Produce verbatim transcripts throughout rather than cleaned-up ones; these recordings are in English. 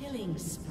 Killing spree.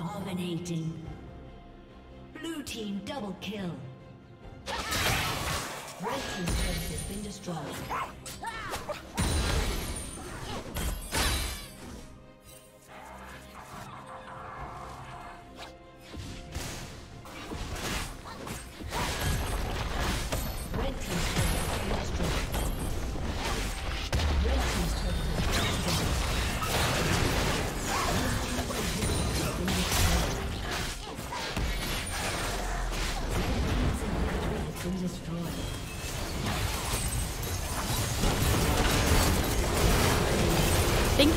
Dominating. Blue team double kill. Red team turret has been destroyed. Thank